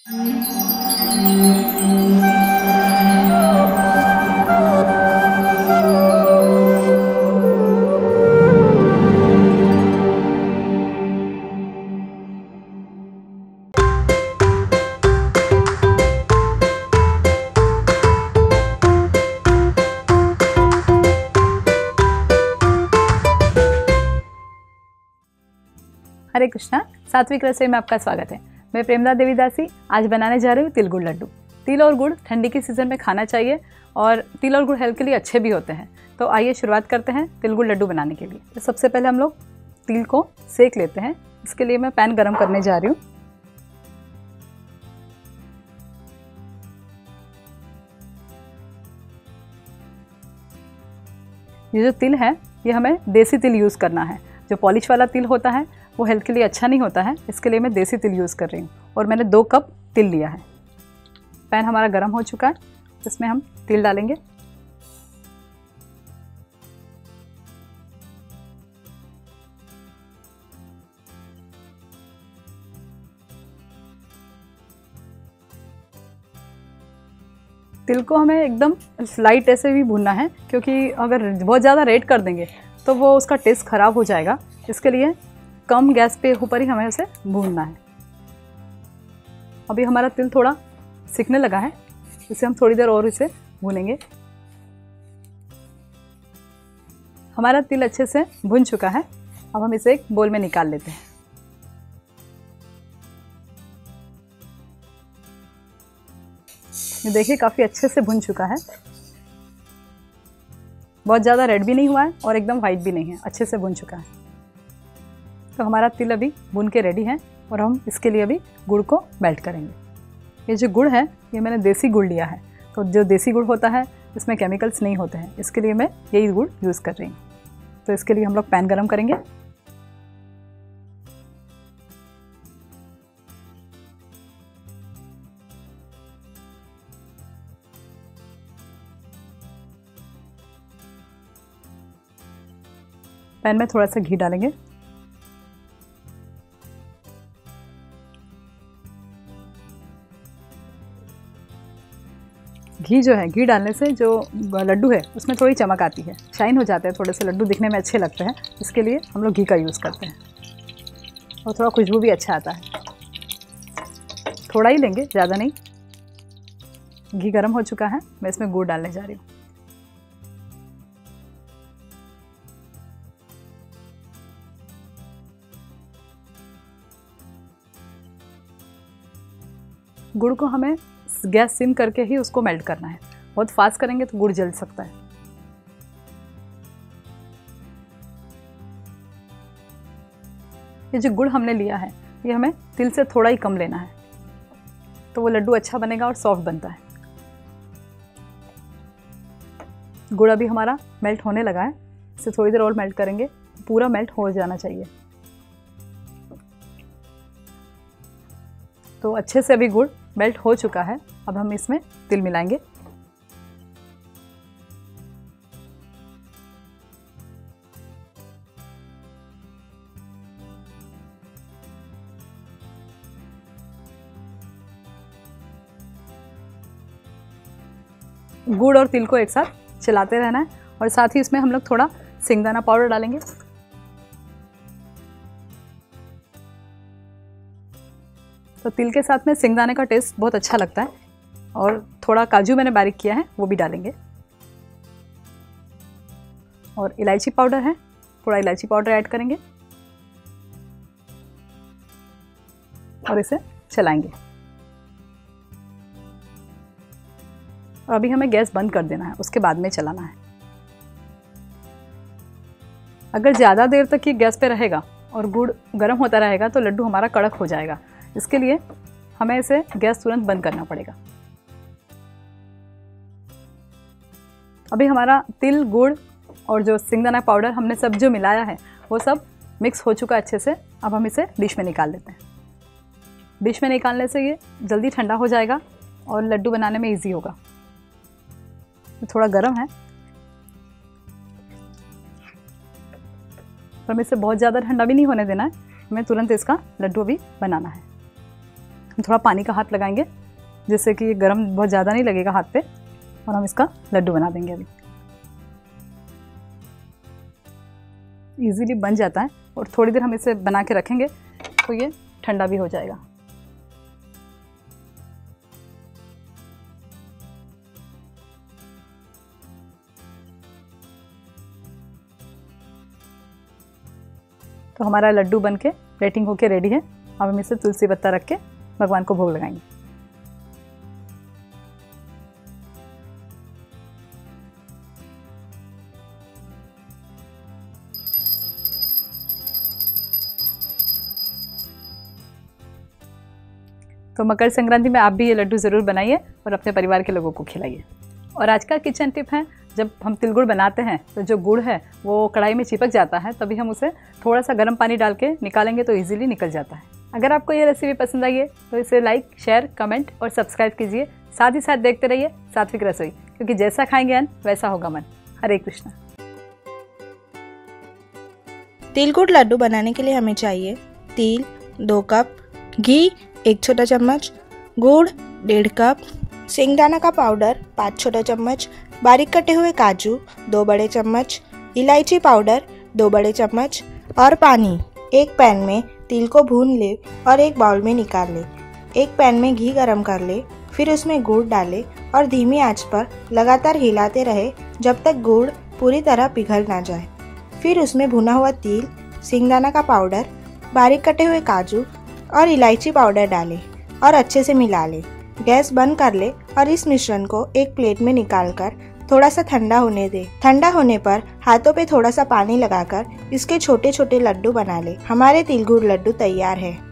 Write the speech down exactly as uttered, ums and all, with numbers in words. हरे कृष्णा, सात्विक रसोई में आपका स्वागत है। मैं प्रेमदा देवीदासी। आज बनाने जा रही हूँ तिल गुड़ लड्डू। तिल और गुड़ ठंडी के सीज़न में खाना चाहिए और तिल और गुड़ हेल्थ के लिए अच्छे भी होते हैं। तो आइए शुरुआत करते हैं तिल गुड़ लड्डू बनाने के लिए। तो सबसे पहले हम लोग तिल को सेक लेते हैं। इसके लिए मैं पैन गरम करने जा रही हूँ। ये जो तिल है ये हमें देसी तिल यूज़ करना है। जो पॉलिश वाला तिल होता है वो हेल्थ के लिए अच्छा नहीं होता है। इसके लिए मैं देसी तिल यूज़ कर रही हूँ और मैंने दो कप तिल लिया है। पैन हमारा गर्म हो चुका है, इसमें हम तिल डालेंगे। तिल को हमें एकदम लाइट ऐसे भी भूनना है, क्योंकि अगर बहुत ज़्यादा रेड कर देंगे तो वो उसका टेस्ट ख़राब हो जाएगा। इसके लिए कम गैस पे ऊपर ही हमें उसे भूनना है। अभी हमारा तिल थोड़ा सिकने लगा है, इसे हम थोड़ी देर और इसे भूनेंगे। हमारा तिल अच्छे से भुन चुका है। अब हम इसे एक बोल में निकाल लेते हैं। ये देखिए काफ़ी अच्छे से भुन चुका है। बहुत ज़्यादा रेड भी नहीं हुआ है और एकदम वाइट भी नहीं है, अच्छे से भुन चुका है। तो हमारा तिल अभी भून के रेडी है और हम इसके लिए अभी गुड़ को मेल्ट करेंगे। ये जो गुड़ है ये मैंने देसी गुड़ लिया है। तो जो देसी गुड़ होता है इसमें केमिकल्स नहीं होते हैं, इसके लिए मैं यही गुड़ यूज़ कर रही हूँ। तो इसके लिए हम लोग पैन गरम करेंगे। पैन में थोड़ा सा घी डालेंगे। घी जो है, घी डालने से जो लड्डू है उसमें थोड़ी चमक आती है, शाइन हो जाते हैं, थोड़े से लड्डू दिखने में अच्छे लगते हैं। इसके लिए हम लोग घी का यूज़ करते हैं और थोड़ा खुशबू भी अच्छा आता है। थोड़ा ही लेंगे, ज़्यादा नहीं। घी गर्म हो चुका है, मैं इसमें गुड़ डालने जा रही हूँ। गुड़ को हमें गैस सिम करके ही उसको मेल्ट करना है। बहुत फास्ट करेंगे तो गुड़ जल सकता है। ये जो गुड़ हमने लिया है ये हमें तिल से थोड़ा ही कम लेना है, तो वो लड्डू अच्छा बनेगा और सॉफ्ट बनता है। गुड़ अभी हमारा मेल्ट होने लगा है, इसे थोड़ी देर और मेल्ट करेंगे। पूरा मेल्ट हो जाना चाहिए। तो अच्छे से अभी गुड़ मेल्ट हो चुका है। अब हम इसमें तिल मिलाएंगे। गुड़ और तिल को एक साथ चलाते रहना है और साथ ही इसमें हम लोग थोड़ा सिंगदाना पाउडर डालेंगे। तो तिल के साथ में सिंगदाने का टेस्ट बहुत अच्छा लगता है। और थोड़ा काजू मैंने बारीक किया है वो भी डालेंगे। और इलायची पाउडर है, थोड़ा इलायची पाउडर ऐड करेंगे और इसे चलाएंगे। और अभी हमें गैस बंद कर देना है, उसके बाद में चलाना है। अगर ज़्यादा देर तक ये गैस पे रहेगा और गुड़ गर्म होता रहेगा तो लड्डू हमारा कड़क हो जाएगा। इसके लिए हमें इसे गैस तुरंत बंद करना पड़ेगा। अभी हमारा तिल, गुड़ और जो सिंगदाना पाउडर हमने सब जो मिलाया है वो सब मिक्स हो चुका है अच्छे से। अब हम इसे डिश में निकाल लेते हैं। डिश में निकालने से ये जल्दी ठंडा हो जाएगा और लड्डू बनाने में इजी होगा। थोड़ा गर्म है पर हमें इसे बहुत ज़्यादा ठंडा भी नहीं होने देना है। हमें तुरंत इसका लड्डू भी बनाना है। थोड़ा पानी का हाथ लगाएंगे जिससे कि ये गर्म बहुत ज़्यादा नहीं लगेगा हाथ पे, और हम इसका लड्डू बना देंगे। अभी इजीली बन जाता है और थोड़ी देर हम इसे बना के रखेंगे तो ये ठंडा भी हो जाएगा। तो हमारा लड्डू बनके प्लेटिंग होके रेडी है। अब हम इसे तुलसी पत्ता रख के भगवान को भोग लगाएंगे। तो मकर संक्रांति में आप भी ये लड्डू ज़रूर बनाइए और अपने परिवार के लोगों को खिलाइए। और आज का किचन टिप है, जब हम तिलगुड़ बनाते हैं तो जो गुड़ है वो कढ़ाई में चिपक जाता है, तभी हम उसे थोड़ा सा गर्म पानी डाल के निकालेंगे तो इजीली निकल जाता है। अगर आपको ये रेसिपी पसंद आई है तो इसे लाइक, शेयर, कमेंट और सब्सक्राइब कीजिए। साथ ही साथ देखते रहिए सात्विक रसोई, क्योंकि जैसा खाएंगे अन्न वैसा होगा मन। हरे कृष्णा। तिलगुड़ लड्डू बनाने के लिए हमें चाहिए तिल दो कप, घी एक छोटा चम्मच, गुड़ डेढ़ कप, सिंगदाना का पाउडर पाँच छोटा चम्मच, बारीक कटे हुए काजू दो बड़े चम्मच, इलायची पाउडर दो बड़े चम्मच और पानी। एक पैन में तिल को भून ले और एक बाउल में निकाल ले। एक पैन में घी गरम कर ले, फिर उसमें गुड़ डाले और धीमी आंच पर लगातार हिलाते रहे जब तक गुड़ पूरी तरह पिघल ना जाए। फिर उसमें भुना हुआ तिल, सिंगदाना का पाउडर, बारीक कटे हुए काजू और इलायची पाउडर डालें और अच्छे से मिला लें। गैस बंद कर ले और इस मिश्रण को एक प्लेट में निकालकर थोड़ा सा ठंडा होने दे। ठंडा होने पर हाथों पे थोड़ा सा पानी लगाकर इसके छोटे छोटे लड्डू बना ले। हमारे तिलगुड़ लड्डू तैयार है।